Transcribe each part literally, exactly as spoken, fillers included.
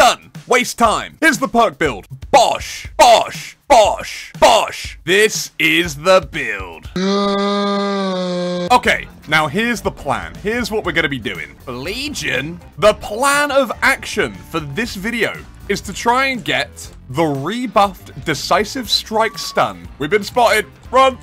stun, waste time. Here's the perk build. Bosh, bosh, bosh, bosh. This is the build. Okay, now here's the plan. Here's what we're gonna be doing. Legion, the plan of action for this video is to try and get the rebuffed Decisive Strike stun. We've been spotted, run.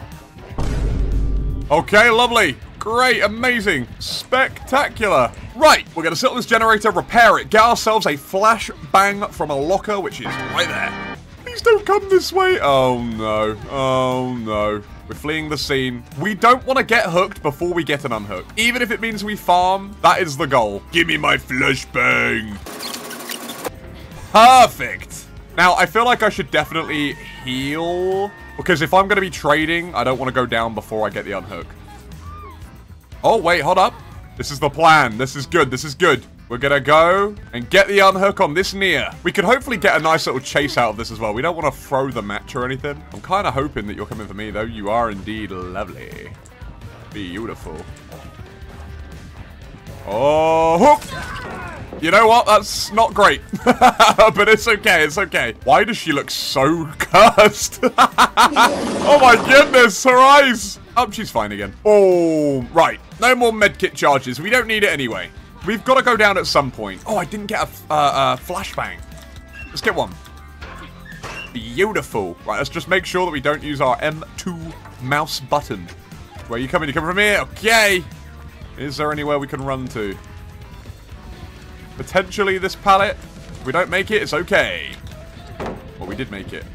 Okay, lovely. Great, amazing, spectacular. Right, we're gonna sit on this generator, repair it, get ourselves a flashbang from a locker, which is right there. Please don't come this way. Oh no, oh no. We're fleeing the scene. We don't wanna get hooked before we get an unhook. Even if it means we farm, that is the goal. Give me my flashbang. Perfect. Now, I feel like I should definitely heal, because if I'm gonna be trading, I don't wanna go down before I get the unhook. Oh, wait, hold up. This is the plan. This is good. This is good. We're going to go and get the unhook on this Nier. We could hopefully get a nice little chase out of this as well. We don't want to throw the match or anything. I'm kind of hoping that you're coming for me, though. You are indeed lovely. Beautiful. Oh, hook. You know what? That's not great. But it's okay. It's okay. Why does she look so cursed? Oh, my goodness. Her eyes. Oh, she's fine again. Oh, right. No more medkit charges. We don't need it anyway. We've got to go down at some point. Oh, I didn't get a, uh, a flashbang. Let's get one. Beautiful. Right, let's just make sure that we don't use our M two mouse button. Where are you coming? You coming from here? Okay. Is there anywhere we can run to? Potentially this pallet. If we don't make it, it's okay. Well, we did make it.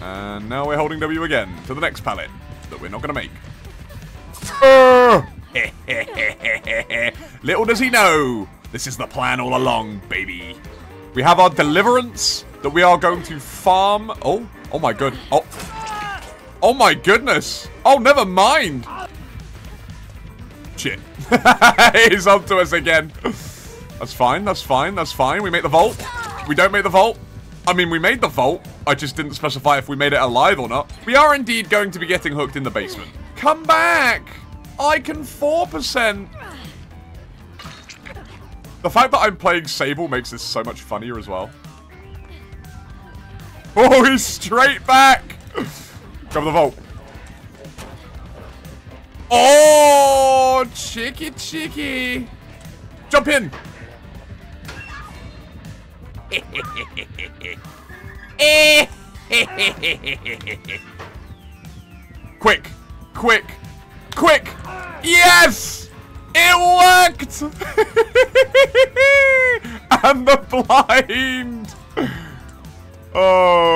And now we're holding W again to the next pallet that we're not going to make. Oh! Little does he know, this is the plan all along, baby. We have our deliverance that we are going to farm. Oh, oh my god. Oh, oh my goodness. Oh, never mind. Shit. He's up to us again. That's fine. That's fine. That's fine. We make the vault. We don't make the vault. I mean, we made the vault. I just didn't specify if we made it alive or not. We are indeed going to be getting hooked in the basement. Come back! I can four percent. The fact that I'm playing Sable makes this so much funnier as well. Oh, he's straight back! Grab the vault. Oh, chicky chicky. Jump in! Quick, quick, quick. Yes, it worked. And the blind. Oh,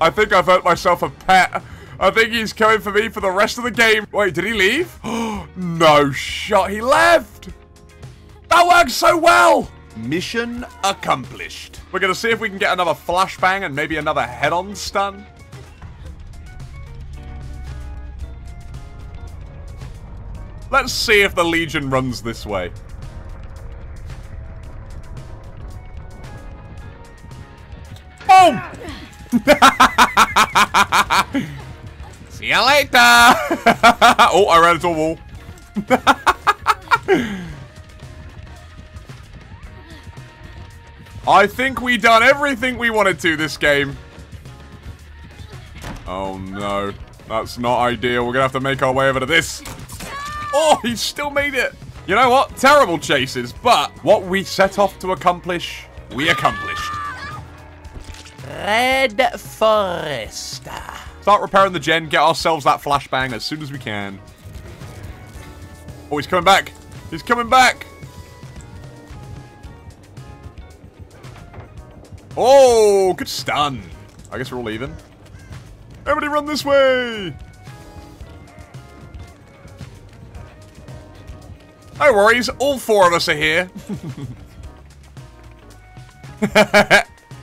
I think I've hurt myself a pet. I think he's coming for me for the rest of the game. Wait, did he leave? No shot, he left. That worked so well. Mission accomplished. We're going to see if we can get another flashbang and maybe another head-on stun. Let's see if the Legion runs this way. Boom! See you later! Oh, I ran into a wall. I think we done everything we wanted to this game. Oh no, that's not ideal. We're gonna have to make our way over to this. Oh, he still made it. You know what? Terrible chases, but what we set off to accomplish, we accomplished. Red Forest. Start repairing the gen. Get ourselves that flashbang as soon as we can. Oh, he's coming back. He's coming back. Oh, good stun. I guess we're all even. Everybody run this way. No worries. All four of us are here.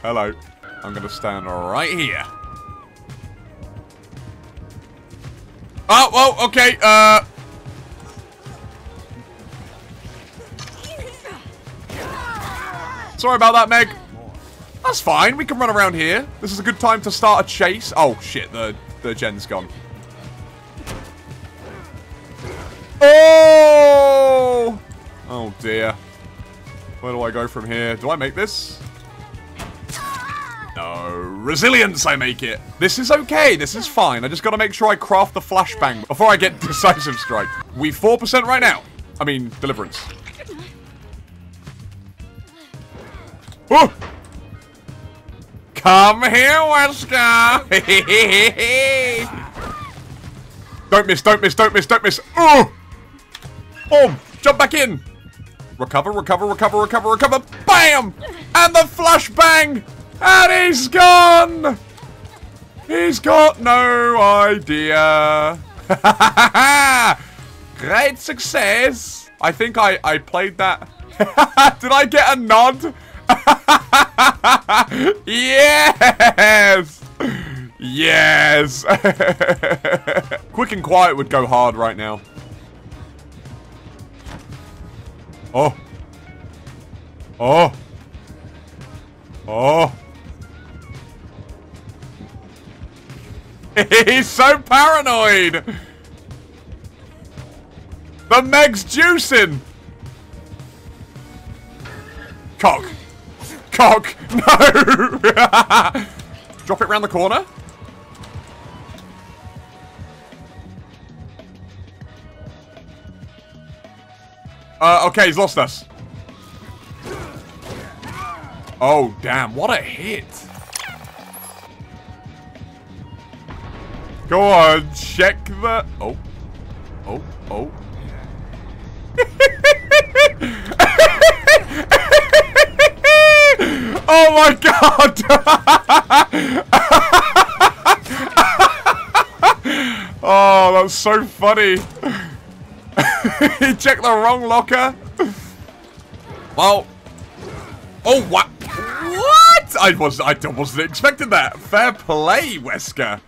Hello. I'm going to stand right here. Oh, oh, okay. Uh... Sorry about that, Meg. That's fine, we can run around here. This is a good time to start a chase. Oh shit, the, the gen's gone. Oh! Oh dear. Where do I go from here? Do I make this? No. Resilience, I make it. This is okay. This is fine. I just gotta make sure I craft the flashbang before I get decisive strike. We four percent right now. I mean, deliverance. Oh! Come here, Wesker! Don't miss, don't miss, don't miss, don't miss. Oh! Oh, jump back in. Recover, recover, recover, recover, recover. Bam! And the flashbang! And he's gone! He's got no idea. Great success. I think I, I played that. Did I get a nod? Yes! Yes! Quick and Quiet would go hard right now. Oh. Oh. Oh. He's so paranoid! The Meg's juicing! Cock. Cock. No! Drop it round the corner. Uh, okay, he's lost us. Oh, damn. What a hit. Go on, check the... Oh. Oh, oh. Oh my god! Oh, that's so funny. He checked the wrong locker. Well, oh what? What? I was I wasn't expecting that. Fair play, Wesker.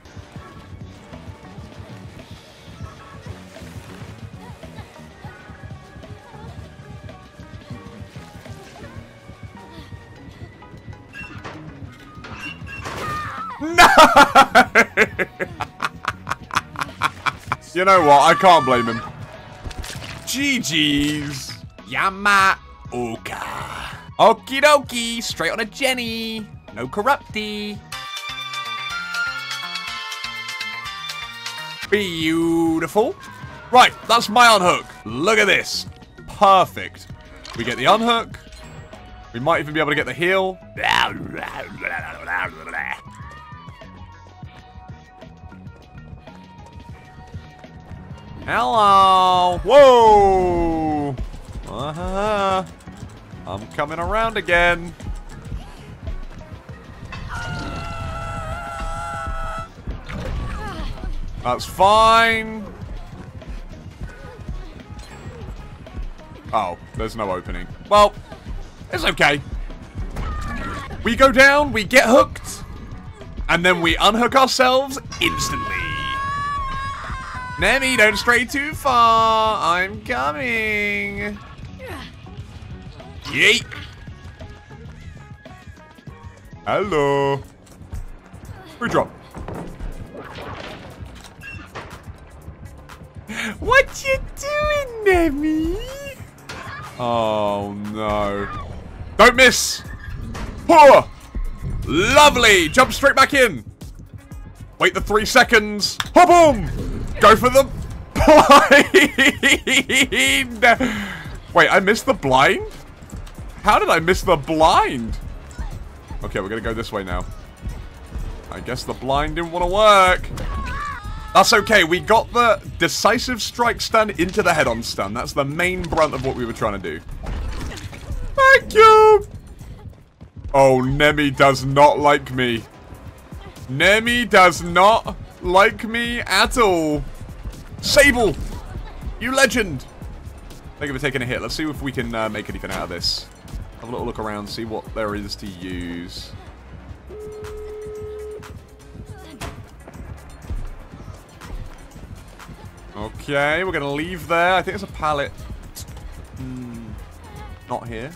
No! You know what? I can't blame him. G G's. Yamaoka. Okie dokie. Straight on a Jenny. No corrupty. Beautiful. Right, that's my unhook. Look at this. Perfect. We get the unhook. We might even be able to get the heel. Hello! Whoa! Uh-huh. I'm coming around again. That's fine. Oh, there's no opening. Well, it's okay. We go down, we get hooked, and then we unhook ourselves instantly. Nemi, don't stray too far. I'm coming. Yeet. Hello. We drop. What you doing, Nemi? Oh, no. Don't miss. Oh, lovely. Jump straight back in. Wait the three seconds. Ha-boom. Go for the blind! Wait, I missed the blind? How did I miss the blind? Okay, we're gonna go this way now. I guess the blind didn't want to work. That's okay, we got the decisive strike stand into the head-on stand. That's the main brunt of what we were trying to do. Thank you! Oh, Nemi does not like me. Nemi does not like me at all. Sable, you legend. Thank you for taking a hit. Let's see if we can uh, make anything out of this. Have a little look around, see what there is to use. Okay, we're gonna leave there. I think it's a pallet. Mm, not here.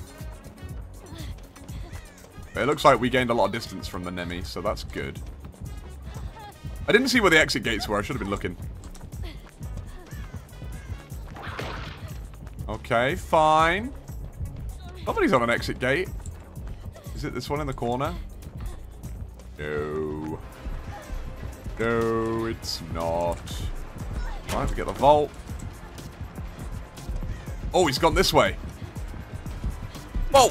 But it looks like we gained a lot of distance from the Nemi, so that's good. I didn't see where the exit gates were. I should have been looking. Okay, fine. Somebody's on an exit gate. Is it this one in the corner? No. No, it's not. Trying to get the vault. Oh, he's gone this way. Whoa!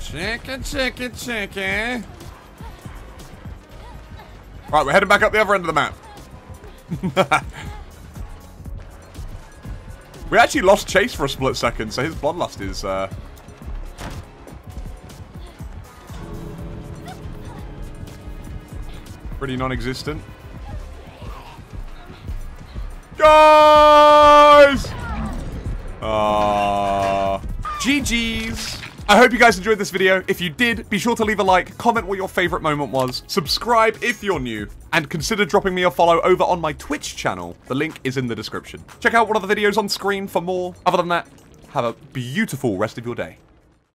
Chicken, chicken, chicken. Right, we're heading back up the other end of the map. We actually lost Chase for a split second, so his bloodlust is... Uh... pretty non-existent. Guys! Uh, G Gs's. I hope you guys enjoyed this video. If you did, be sure to leave a like, comment what your favorite moment was, subscribe if you're new, and consider dropping me a follow over on my Twitch channel. The link is in the description. Check out one of the videos on screen for more. Other than that, have a beautiful rest of your day.